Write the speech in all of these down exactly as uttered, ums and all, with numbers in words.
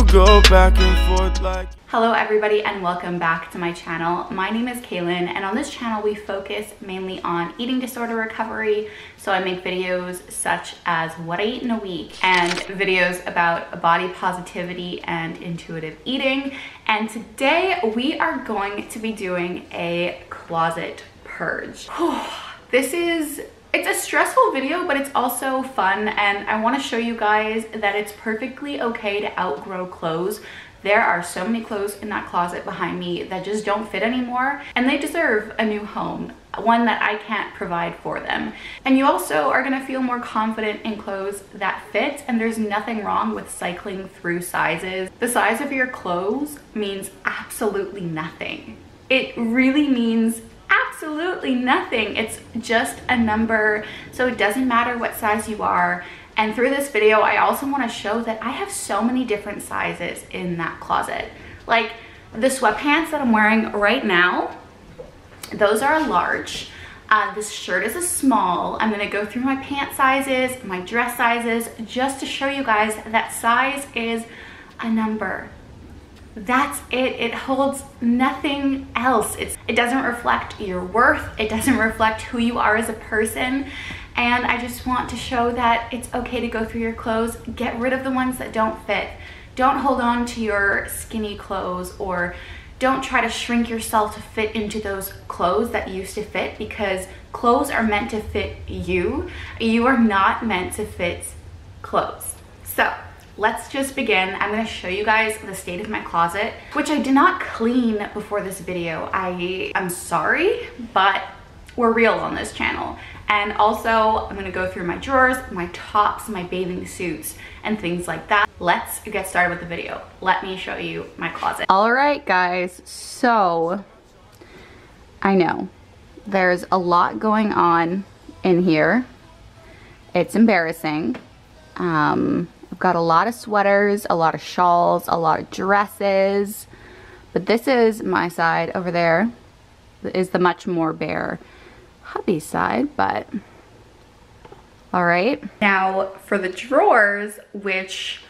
go back and forth like... Hello everybody and welcome back to my channel. My name is Kaylin and on this channel we focus mainly on eating disorder recovery. So I make videos such as what I eat in a week and videos about body positivity and intuitive eating. And today we are going to be doing a closet purge. Whew, this is... It's a stressful video, but it's also fun, and I want to show you guys that it's perfectly okay to outgrow clothes. There are so many clothes in that closet behind me that just don't fit anymore, and they deserve a new home, one that I can't provide for them. And you also are going to feel more confident in clothes that fit, and there's nothing wrong with cycling through sizes. The size of your clothes means absolutely nothing. It really means absolutely nothing. It's just a number, so it doesn't matter what size you are. And through this video, I also want to show that I have so many different sizes in that closet. Like the sweatpants that I'm wearing right now, those are a large. Uh, this shirt is a small. I'm going to go through my pant sizes, my dress sizes, just to show you guys that size is a number. That's it. It holds nothing else. It's, it doesn't reflect your worth. It doesn't reflect who you are as a person. And I just want to show that it's okay to go through your clothes. Get rid of the ones that don't fit. Don't hold on to your skinny clothes, or don't try to shrink yourself to fit into those clothes that used to fit, because clothes are meant to fit you. You are not meant to fit clothes. So let's just begin. I'm going to show you guys the state of my closet, which I did not clean before this video. I am sorry, but we're real on this channel. And also, I'm going to go through my drawers, my tops, my bathing suits, and things like that. Let's get started with the video. Let me show you my closet. All right, guys. So, I know there's a lot going on in here. It's embarrassing. Um... I've got a lot of sweaters, a lot of shawls, a lot of dresses, but this is my side over there. Is the much more bare hubby side, but all right. Now for the drawers, which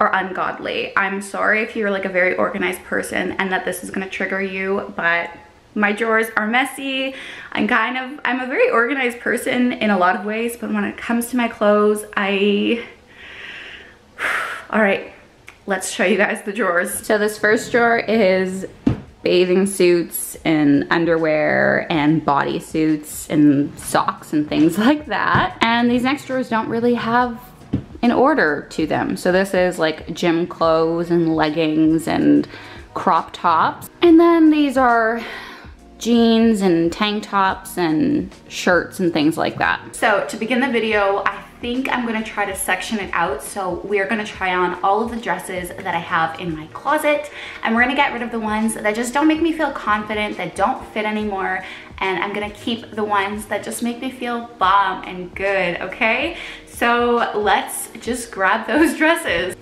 are ungodly. I'm sorry if you're like a very organized person and that this is gonna trigger you, but my drawers are messy. I'm kind of, I'm a very organized person in a lot of ways, but when it comes to my clothes, I... All right, let's show you guys the drawers. So this first drawer is bathing suits and underwear and body suits and socks and things like that. And these next drawers don't really have an order to them. So this is like gym clothes and leggings and crop tops. And then these are jeans and tank tops and shirts and things like that. So to begin the video, I I think I'm gonna try to section it out. So we're gonna try on all of the dresses that I have in my closet, and we're gonna get rid of the ones that just don't make me feel confident, that don't fit anymore, and I'm gonna keep the ones that just make me feel bomb and good, okay? So let's just grab those dresses.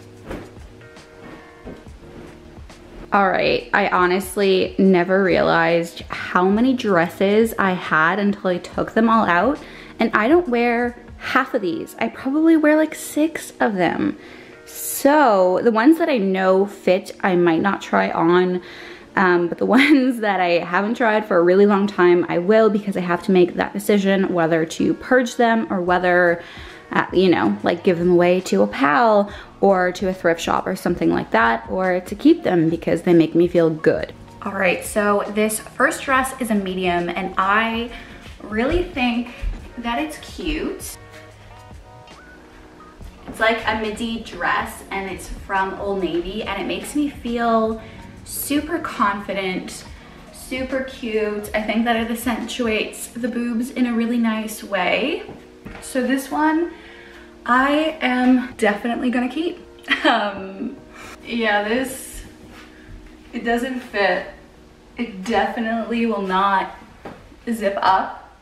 All right, I honestly never realized how many dresses I had until I took them all out, and I don't wear half of these. I probably wear like six of them. So the ones that I know fit, I might not try on, um, but the ones that I haven't tried for a really long time, I will, because I have to make that decision whether to purge them or whether, uh, you know, like give them away to a pal or to a thrift shop or something like that, or to keep them because they make me feel good. All right, so this first dress is a medium, and I really think that it's cute. It's like a midi dress, and it's from Old Navy, and it makes me feel super confident, super cute. I think that it accentuates the boobs in a really nice way. So this one, I am definitely gonna keep. Um, yeah, this, it doesn't fit. It definitely will not zip up,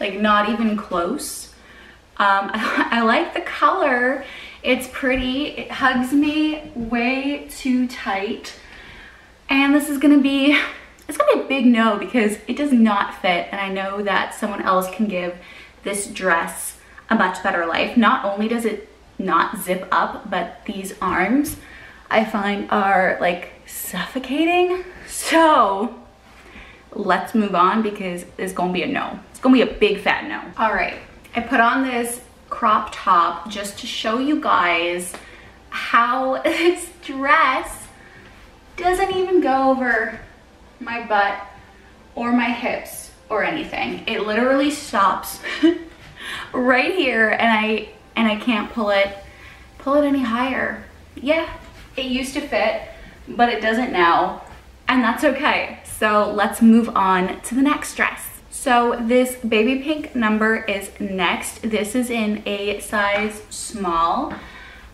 like not even close. Um, I, I like the color. It's pretty. It hugs me way too tight. And this is gonna be, it's gonna be a big no, because it does not fit. And I know that someone else can give this dress a much better life. Not only does it not zip up, but these arms, I find are like suffocating. So let's move on because it's gonna be a no. It's gonna be a big fat no. All right, I put on this crop top just to show you guys how this dress doesn't even go over my butt or my hips or anything. It literally stops right here, and I and I can't pull it pull it any higher. Yeah, it used to fit, but it doesn't now, and that's okay. So let's move on to the next dress. So this baby pink number is next. This is in a size small,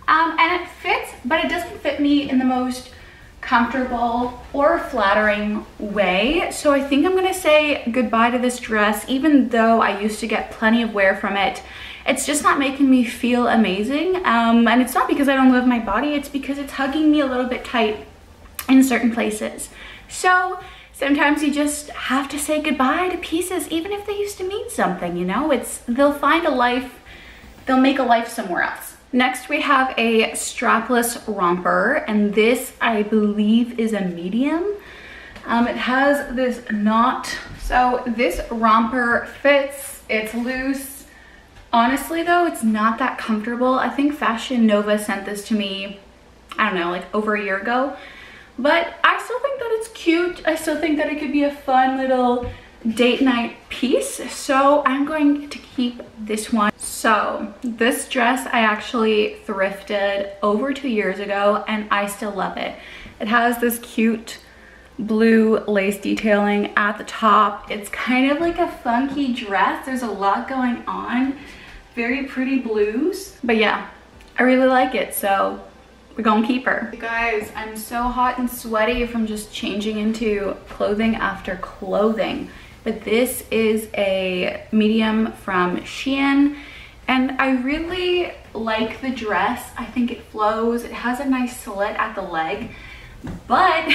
um, and it fits, but it doesn't fit me in the most comfortable or flattering way. So I think I'm gonna say goodbye to this dress, even though I used to get plenty of wear from it. It's just not making me feel amazing, um, and it's not because I don't love my body, it's because it's hugging me a little bit tight in certain places. So sometimes you just have to say goodbye to pieces, even if they used to mean something, you know? It's, they'll find a life, they'll make a life somewhere else. Next, we have a strapless romper, and this, I believe, is a medium. Um, it has this knot. So this romper fits, it's loose. Honestly, though, it's not that comfortable. I think Fashion Nova sent this to me, I don't know, like over a year ago. But I still think that it's cute. I still think that it could be a fun little date night piece. So I'm going to keep this one. So this dress I actually thrifted over two years ago, and I still love it. It has this cute blue lace detailing at the top. It's kind of like a funky dress. There's a lot going on. Very pretty blues. But yeah, I really like it. So we're gonna keep her. You guys, I'm so hot and sweaty from just changing into clothing after clothing. But this is a medium from Shein, and I really like the dress. I think it flows. It has a nice slit at the leg, but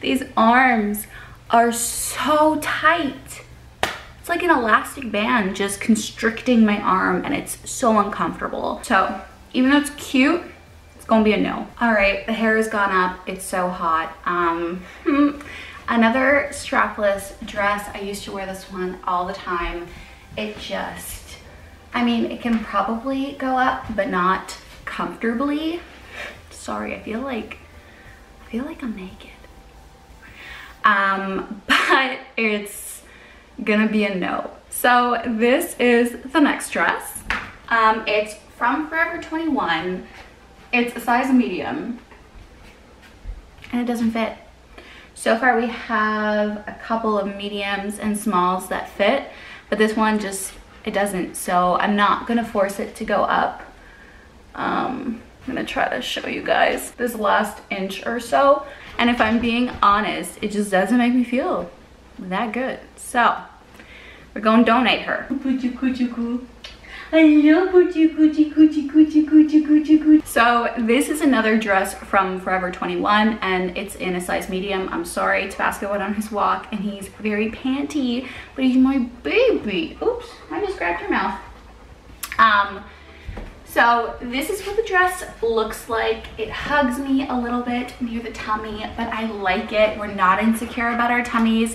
these arms are so tight. It's like an elastic band just constricting my arm, and it's so uncomfortable. So even though it's cute, it's gonna be a no. All right, the hair has gone up. It's so hot. Um, another strapless dress. I used to wear this one all the time. It just, I mean, it can probably go up, but not comfortably. Sorry, I feel like, I feel like I'm naked. Um, but it's gonna be a no. So this is the next dress. Um, it's from Forever twenty-one. It's a size medium, and it doesn't fit. So far we have a couple of mediums and smalls that fit, but this one just, it doesn't. So I'm not gonna force it to go up. Um, I'm gonna try to show you guys this last inch or so. And if I'm being honest, it just doesn't make me feel that good. So we're gonna donate her. I love Gucci, Gucci, Gucci, Gucci, Gucci, Gucci, Gucci. So this is another dress from Forever twenty-one, and it's in a size medium. I'm sorry, Tabasco went on his walk, and he's very panty, but he's my baby. Oops, I just grabbed your mouth. Um, so this is what the dress looks like. It hugs me a little bit near the tummy, but I like it. We're not insecure about our tummies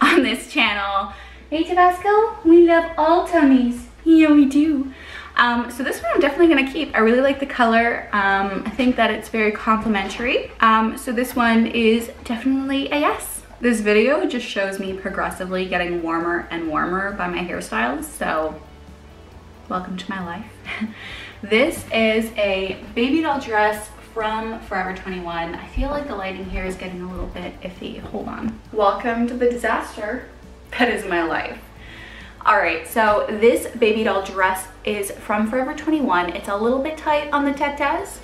on this channel. Hey Tabasco, we love all tummies. Yeah, we do. Um, so this one I'm definitely gonna keep. I really like the color. Um, I think that it's very complimentary. Um, so this one is definitely a yes. This video just shows me progressively getting warmer and warmer by my hairstyles. So welcome to my life. This is a baby doll dress from Forever twenty-one. I feel like the lighting here is getting a little bit iffy. Hold on. Welcome to the disaster that is my life. All right, so this baby doll dress is from Forever twenty-one. It's a little bit tight on the tetes,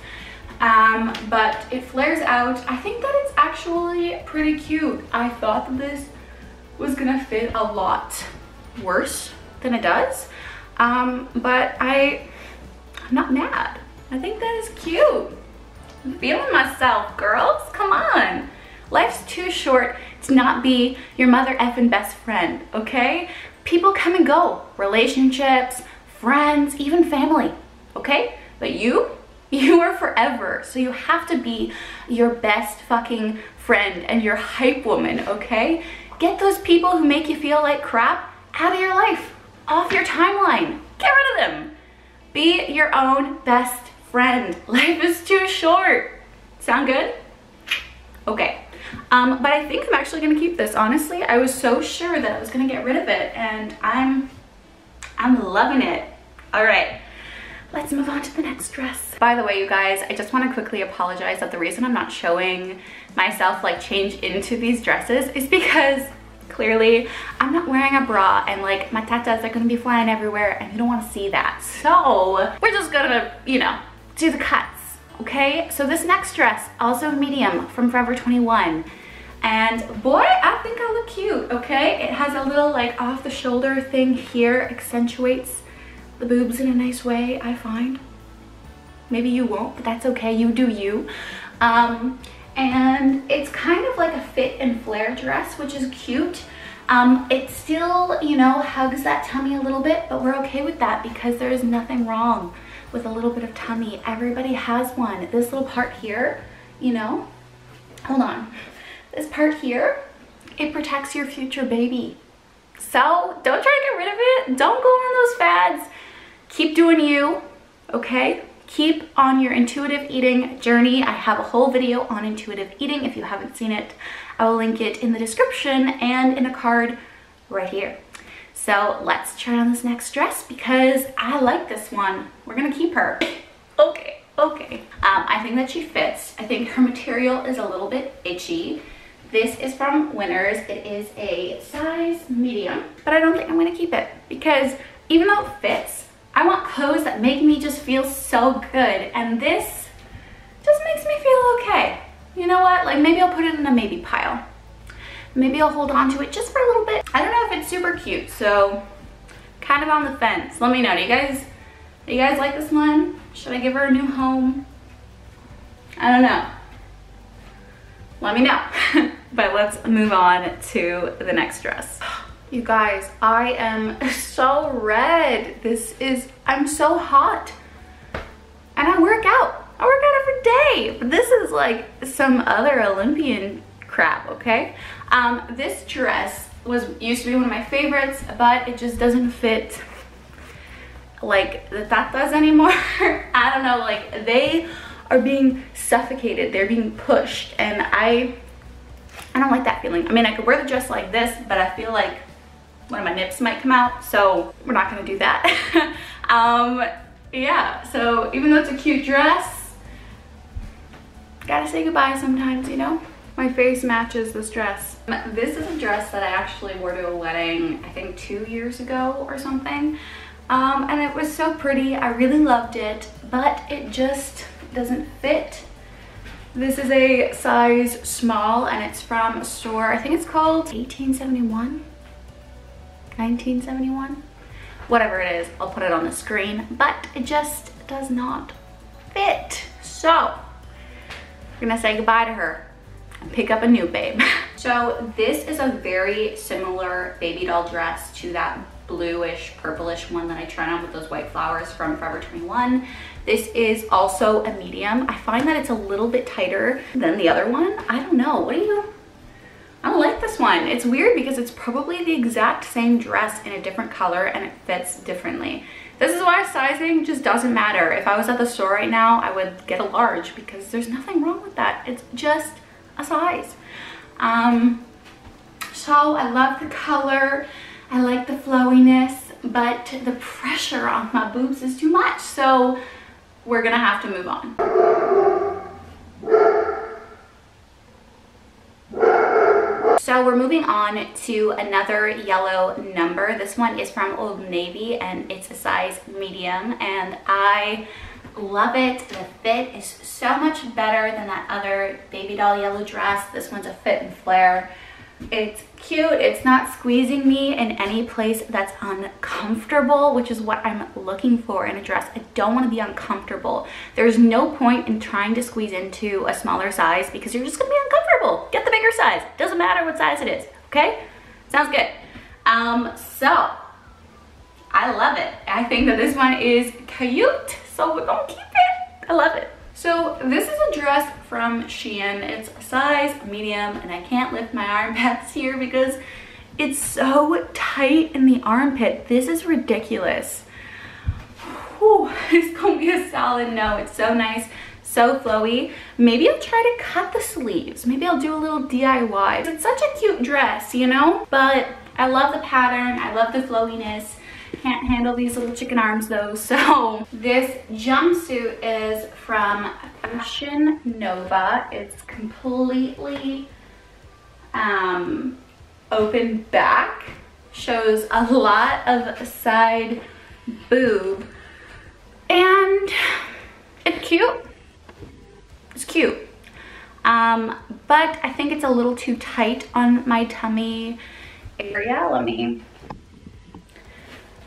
um, but it flares out. I think that it's actually pretty cute. I thought that this was gonna fit a lot worse than it does, um, but I, I'm not mad. I think that is cute. I'm feeling myself, girls, come on. Life's too short to not be your mother effing best friend, okay? People come and go, relationships, friends, even family, okay? But you, You are forever, so you have to be your best fucking friend and your hype woman, okay? Get those people who make you feel like crap out of your life, off your timeline. Get rid of them. Be your own best friend. Life is too short. Sound good? Okay. Um, but I think I'm actually gonna keep this, honestly. I was so sure that I was gonna get rid of it, and I'm, I'm loving it. All right. Let's move on to the next dress. By the way, you guys, I just want to quickly apologize that the reason I'm not showing myself like change into these dresses is because clearly I'm not wearing a bra, and like my tatas are gonna be flying everywhere and you don't want to see that. So we're just gonna, you know, do the cuts, okay? So this next dress, also medium from Forever twenty-one. And boy, I think I look cute, okay? It has a little like off the shoulder thing here, accentuates the boobs in a nice way, I find. Maybe you won't, but that's okay, you do you. Um, and it's kind of like a fit and flare dress, which is cute. Um, it still, you know, hugs that tummy a little bit, but we're okay with that because there is nothing wrong with a little bit of tummy. Everybody has one. This little part here, you know, hold on. This part here, it protects your future baby. So don't try to get rid of it. Don't go on those fads. Keep doing you, okay? Keep on your intuitive eating journey. I have a whole video on intuitive eating. If you haven't seen it, I will link it in the description and in a card right here. So let's try on this next dress because I like this one. We're gonna keep her. Okay, okay. Um, I think that she fits. I think her material is a little bit itchy. This is from Winners. It is a size medium, but I don't think I'm gonna keep it because even though it fits, I want clothes that make me just feel so good, and this just makes me feel okay. You know what? Like maybe I'll put it in a maybe pile. Maybe I'll hold on to it just for a little bit. I don't know if it's super cute, so kind of on the fence. Let me know. Do you guys, do you guys like this one? Should I give her a new home? I don't know. Let me know. But let's move on to the next dress. You guys, I am so red. This is, I'm so hot. And I work out. I work out every day. But this is like some other Olympian crap, okay? Um, this dress was used to be one of my favorites, but it just doesn't fit like the tatas anymore. I don't know, like they are being suffocated. They're being pushed, and I... I don't like that feeling. I mean, I could wear the dress like this, but I feel like one of my nips might come out, so we're not gonna do that. um, yeah, so even though it's a cute dress, gotta say goodbye sometimes, you know? My face matches this dress. This is a dress that I actually wore to a wedding, I think two years ago or something. Um, and it was so pretty, I really loved it, but it just doesn't fit. This is a size small, and it's from a store, I think it's called eighteen seventy-one, nineteen seventy-one, whatever it is, I'll put it on the screen, but it just does not fit. So we're gonna say goodbye to her and pick up a new babe. So this is a very similar baby doll dress to that bluish, purplish one that I tried on with those white flowers from Forever twenty-one. This is also a medium. I find that it's a little bit tighter than the other one. I don't know. What do you... I don't like this one. It's weird because it's probably the exact same dress in a different color and it fits differently. This is why sizing just doesn't matter. If I was at the store right now, I would get a large because there's nothing wrong with that. It's just a size. Um, so I love the color. I like the flowiness, but the pressure on my boobs is too much, so we're gonna have to move on. So we're moving on to another yellow number. This one is from Old Navy, and it's a size medium, and I love it. The fit is so much better than that other baby doll yellow dress. This one's a fit and flare. It's cute. It's not squeezing me in any place that's uncomfortable, which is what I'm looking for in a dress. I don't want to be uncomfortable. There's no point in trying to squeeze into a smaller size because you're just gonna be uncomfortable. Get the bigger size. Doesn't matter what size it is, okay? Sounds good. Um, so I love it. I think that this one is cute, so we're gonna keep it. I love it. So this is a dress from Shein. It's a size medium, and I can't lift my armpits here because it's so tight in the armpit. This is ridiculous. Whew, it's gonna be a solid no. It's so nice, so flowy. Maybe I'll try to cut the sleeves. Maybe I'll do a little D I Y. It's such a cute dress, you know? But I love the pattern. I love the flowiness. Can't handle these little chicken arms though. So this jumpsuit is from Fashion Nova. It's completely um, open back. Shows a lot of side boob. And it's cute. It's cute. Um, but I think it's a little too tight on my tummy area. Let me...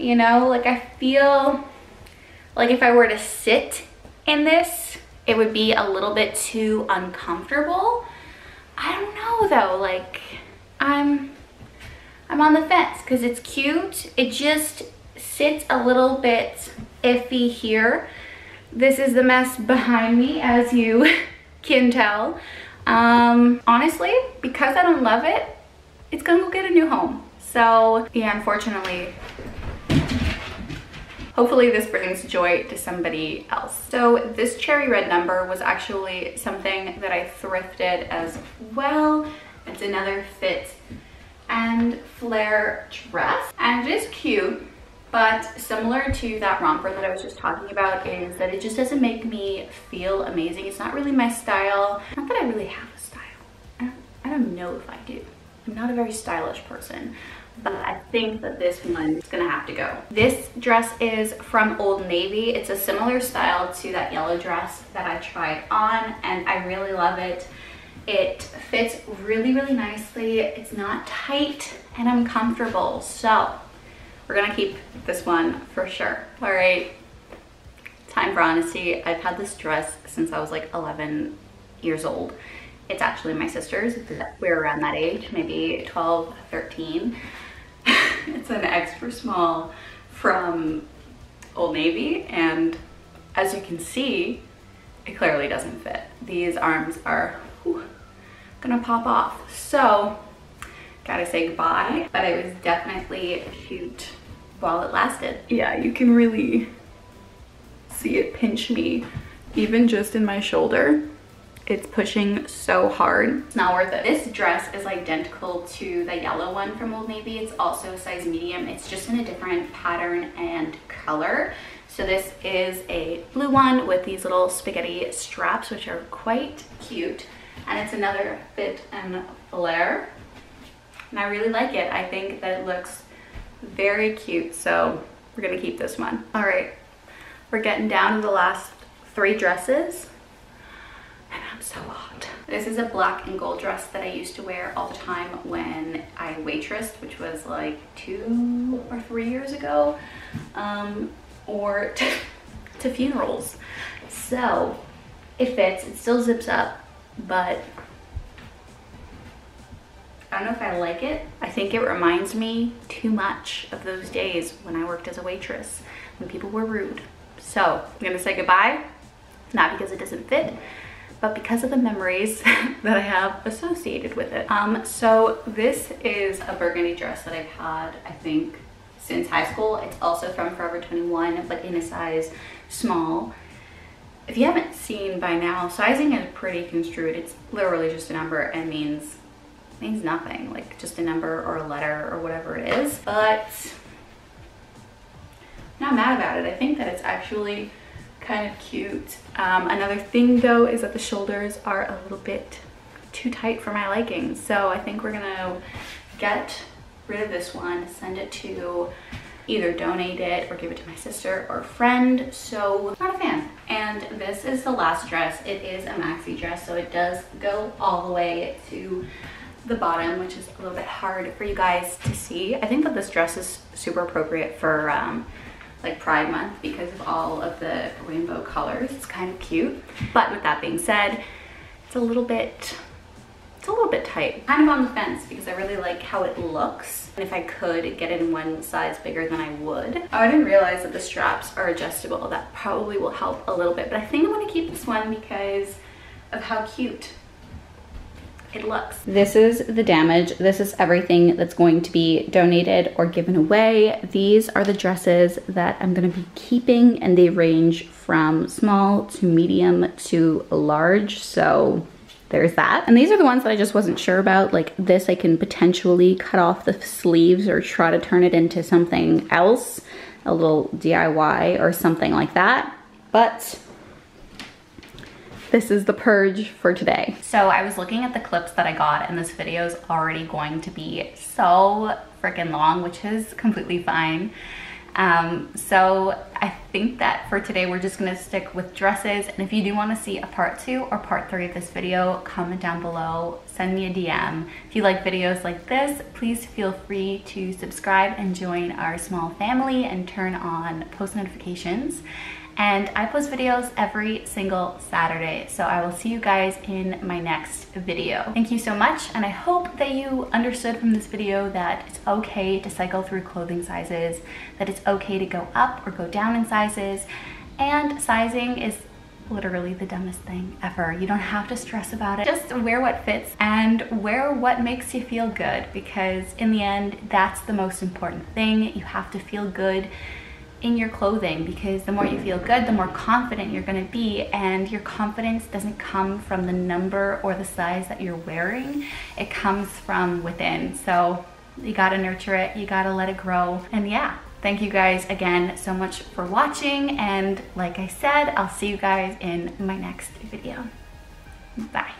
You know, like I feel like if I were to sit in this, it would be a little bit too uncomfortable. I don't know though, like I'm I'm on the fence because it's cute. It just sits a little bit iffy here. This is the mess behind me, as you can tell. Um, honestly, because I don't love it, it's gonna go get a new home. So yeah, unfortunately, hopefully this brings joy to somebody else. So this cherry red number was actually something that I thrifted as well. It's another fit and flare dress. And it is cute, but similar to that romper that I was just talking about is that it just doesn't make me feel amazing. It's not really my style. Not that I really have a style. I don't, I don't know if I do. I'm not a very stylish person. But I think that this one's gonna have to go. This dress is from Old Navy. It's a similar style to that yellow dress that I tried on, and I really love it. It fits really, really nicely. It's not tight, and I'm comfortable. So we're gonna keep this one for sure. All right, time for honesty. I've had this dress since I was like eleven years old. It's actually my sister's. We're around that age, maybe twelve, thirteen. It's an extra small from Old Navy, and as you can see, it clearly doesn't fit. These arms are whew, gonna pop off. So, gotta say goodbye, but it was definitely cute while it lasted. Yeah, you can really see it pinch me, even just in my shoulder. It's pushing so hard. It's not worth it. This dress is identical to the yellow one from Old Navy. It's also a size medium. It's just in a different pattern and color. So this is a blue one with these little spaghetti straps, which are quite cute. And it's another fit and flare. And I really like it. I think that it looks very cute. So we're gonna keep this one. All right, we're getting down to the last three dresses. So hot. This is a black and gold dress that I used to wear all the time when I waitressed, which was like two or three years ago, um, or to, to funerals. So it fits, it still zips up, but I don't know if I like it. I think it reminds me too much of those days when I worked as a waitress, when people were rude. So I'm gonna say goodbye, not because it doesn't fit, but because of the memories that I have associated with it. Um, so this is a burgundy dress that I've had, I think, since high school. It's also from Forever twenty-one, but in a size small. If you haven't seen by now, sizing is pretty construed. It's literally just a number and means, means nothing, like just a number or a letter or whatever it is. But I'm not mad about it. I think that it's actually kind of cute. Um, another thing though is that the shoulders are a little bit too tight for my liking, so I think we're gonna get rid of this one, send it to either donate it or give it to my sister or friend. So not a fan. And this is the last dress. It is a maxi dress, so it does go all the way to the bottom, which is a little bit hard for you guys to see. I think that this dress is super appropriate for um, like Pride Month because of all of the rainbow colors. It's kind of cute. But with that being said, it's a little bit, it's a little bit tight. Kind of on the fence because I really like how it looks. And if I could get in one size bigger, then I would. Oh, I didn't realize that the straps are adjustable. That probably will help a little bit. But I think I'm going to keep this one because of how cute it looks. This is the damage. This is everything that's going to be donated or given away. These are the dresses that I'm going to be keeping, and they range from small to medium to large. So there's that. And these are the ones that I just wasn't sure about. Like this, I can potentially cut off the sleeves or try to turn it into something else, a little D I Y or something like that. But this is the purge for today. So I was looking at the clips that I got, and this video is already going to be so freaking long, which is completely fine. Um, so I think that for today, we're just gonna stick with dresses. And if you do wanna see a part two or part three of this video, comment down below, send me a D M. If you like videos like this, please feel free to subscribe and join our small family and turn on post notifications. And I post videos every single Saturday, so I will see you guys in my next video. Thank you so much, and I hope that you understood from this video that it's okay to cycle through clothing sizes, that it's okay to go up or go down in sizes, and sizing is literally the dumbest thing ever. You don't have to stress about it. Just wear what fits and wear what makes you feel good, because in the end, that's the most important thing. You have to feel good in your clothing, because the more you feel good, the more confident you're going to be. And your confidence doesn't come from the number or the size that you're wearing. It comes from within. So you got to nurture it. You got to let it grow. And yeah, thank you guys again so much for watching. And like I said, I'll see you guys in my next video. Bye.